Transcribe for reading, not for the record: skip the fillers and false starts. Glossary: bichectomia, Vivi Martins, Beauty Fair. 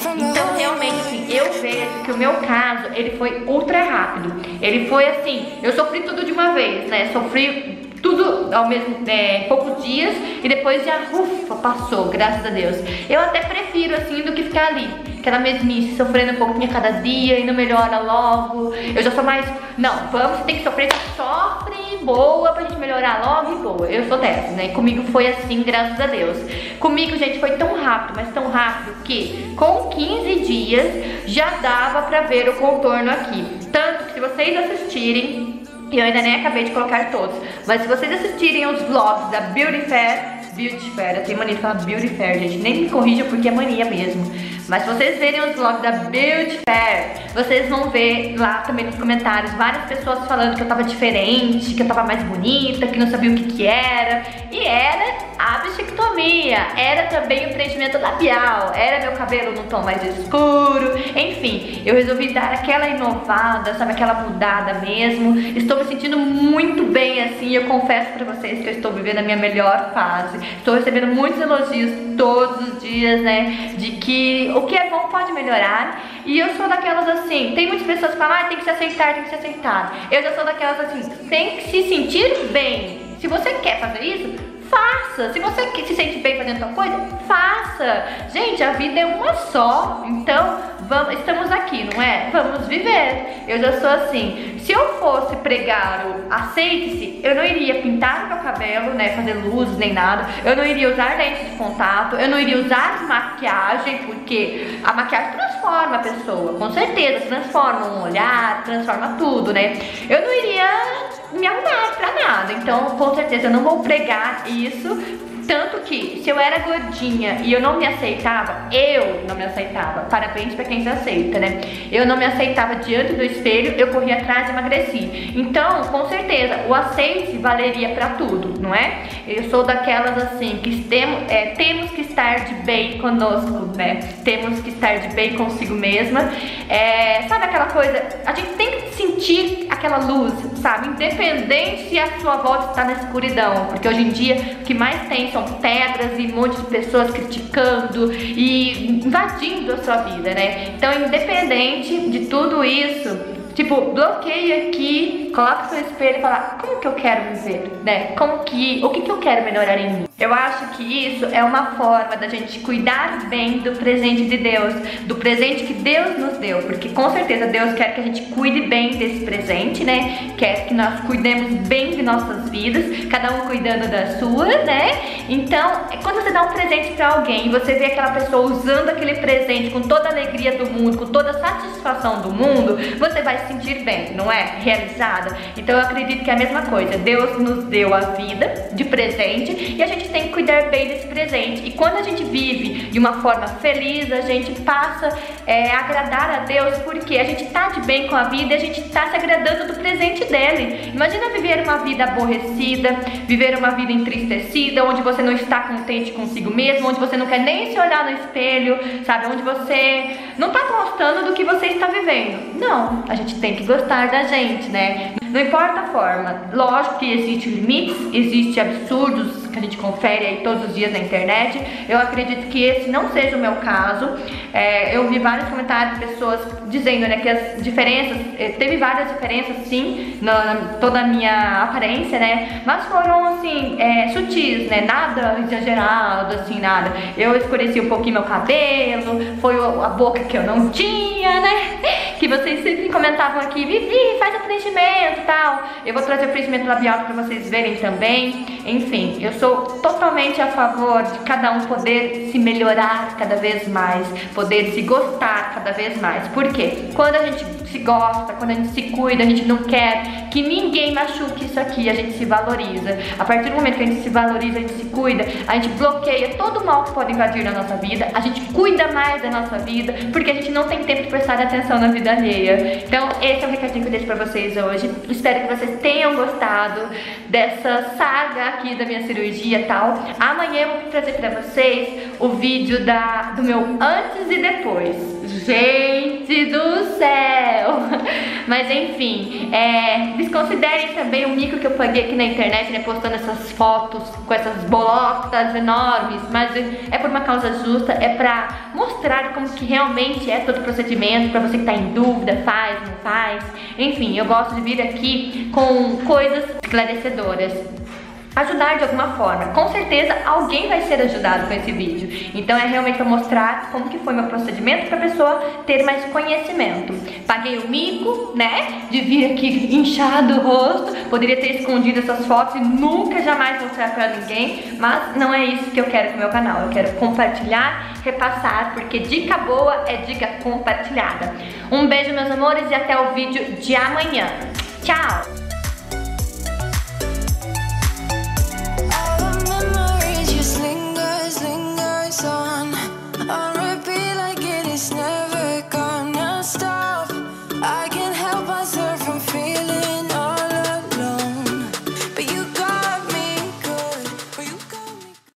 Então, realmente, eu vejo que o meu caso, ele foi ultra rápido. Ele foi assim, eu sofri tudo de uma vez, né? Sofri tudo ao mesmo poucos dias e depois já, ufa, passou, graças a Deus. Eu até prefiro, assim, do que ficar ali, aquela mesmice, sofrendo um pouquinho a cada dia e não melhora logo. Eu já sou mais, não, vamos, tem que sofrer, sofre boa pra gente melhorar logo e boa. Eu sou dessa, né? Comigo foi assim, graças a Deus. Comigo, gente, foi tão rápido, mas tão rápido que com 15 dias já dava pra ver o contorno aqui. Tanto que se vocês assistirem, eu ainda nem acabei de colocar todos, mas se vocês assistirem os vlogs da Beauty Fair, eu tenho mania de falar Beauty Fair, gente, nem me corrija porque é mania mesmo. Mas se vocês verem os vlogs da Beauty Fair, vocês vão ver lá também nos comentários várias pessoas falando que eu tava diferente, que eu tava mais bonita, que não sabia o que era. E era a bichectomia, era também o preenchimento labial, era meu cabelo num tom mais escuro. Enfim, eu resolvi dar aquela inovada, sabe, aquela mudada mesmo. Estou me sentindo muito bem assim, eu confesso pra vocês que eu estou vivendo a minha melhor fase. Estou recebendo muitos elogios todos os dias, né, de que o que é bom pode melhorar. E eu sou daquelas assim, tem muitas pessoas que falam, ah, tem que se aceitar, tem que se aceitar. Eu já sou daquelas assim, tem que se sentir bem. Se você quer fazer isso, faça. Se você se sente bem fazendo tal coisa, faça. Gente, a vida é uma só, então vamos, estamos aqui, não é? Vamos viver. Eu já sou assim, se eu fosse pregar o aceite-se, eu não iria pintar meu cabelo, né, fazer luzes nem nada, eu não iria usar lentes de contato, eu não iria usar maquiagem, porque a maquiagem transforma a pessoa, com certeza, transforma um olhar, transforma tudo, né? Eu não iria me arrumar pra nada, então com certeza eu não vou pregar isso. Tanto que se eu era gordinha e eu não me aceitava, parabéns pra quem se aceita, né? Eu não me aceitava diante do espelho, eu corria atrás e emagreci. Então, com certeza, o aceite valeria pra tudo, não é? Eu sou daquelas assim, que temos que estar de bem conosco, né? Temos que estar de bem consigo mesma. Sabe aquela coisa, a gente tem que sentir aquela luz, sabe? Independente se a sua volta está na escuridão, porque hoje em dia o que mais tem são pedras e um monte de pessoas criticando e invadindo a sua vida, né? Então, independente de tudo isso, tipo, bloqueia aqui, coloca o seu espelho e fala, como que eu quero me ver, né? O que eu quero melhorar em mim? Eu acho que isso é uma forma da gente cuidar bem do presente de Deus, do presente que Deus nos deu, porque com certeza Deus quer que a gente cuide bem desse presente, né? Quer que nós cuidemos bem de nossas vidas, cada um cuidando da sua, né? Então, quando você dá um presente pra alguém e você vê aquela pessoa usando aquele presente com toda a alegria do mundo, com toda a satisfação do mundo, você vai sentir bem, não é? Realizada. Então eu acredito que é a mesma coisa. Deus nos deu a vida de presente e a gente tem que cuidar bem desse presente. E quando a gente vive de uma forma feliz, a gente passa a agradar a Deus, porque a gente tá de bem com a vida e a gente tá se agradando do presente dele. Imagina viver uma vida aborrecida, viver uma vida entristecida, onde você não está contente consigo mesmo, onde você não quer nem se olhar no espelho, sabe? Onde você não tá gostando do que você está vivendo. Não, a gente tem que gostar da gente, né? Não importa a forma. Lógico que existem limites, existem absurdos que a gente confere aí todos os dias na internet. Eu acredito que esse não seja o meu caso. Eu vi vários comentários de pessoas dizendo, né, que as diferenças, teve várias diferenças sim, toda a minha aparência, né, mas foram assim, sutis, né, nada exagerado, assim, nada. Eu escureci um pouquinho meu cabelo, foi a boca que eu não tinha, né, que vocês sempre comentavam aqui, Vivi, faz o preenchimento e tal. Eu vou trazer o preenchimento labial pra vocês verem também. Enfim, eu sou totalmente a favor de cada um poder se melhorar cada vez mais, poder se gostar cada vez mais. Por quê? Quando a gente se gosta, quando a gente se cuida, a gente não quer que ninguém machuque isso aqui, a gente se valoriza. A partir do momento que a gente se valoriza, a gente se cuida, a gente bloqueia todo o mal que pode invadir na nossa vida, a gente cuida mais da nossa vida, porque a gente não tem tempo de prestar atenção na vida alheia. Então, esse é o recadinho que eu deixo pra vocês hoje. Espero que vocês tenham gostado dessa saga aqui da minha cirurgia e tal. Amanhã eu vou trazer pra vocês o vídeo do meu antes e depois. Gente do céu! Mas enfim, desconsiderem também o mico que eu paguei aqui na internet, né, postando essas fotos com essas bolotas enormes, mas é por uma causa justa, é pra mostrar como que realmente é todo o procedimento, pra você que tá em dúvida, faz, não faz. Enfim, eu gosto de vir aqui com coisas esclarecedoras, ajudar de alguma forma. Com certeza alguém vai ser ajudado com esse vídeo. Então é realmente para mostrar como que foi meu procedimento, para a pessoa ter mais conhecimento. Paguei o mico, né, de vir aqui inchado o rosto. Poderia ter escondido essas fotos e nunca jamais mostrar para ninguém, mas não é isso que eu quero pro meu canal. Eu quero compartilhar, repassar, porque dica boa é dica compartilhada. Um beijo, meus amores, e até o vídeo de amanhã. Tchau!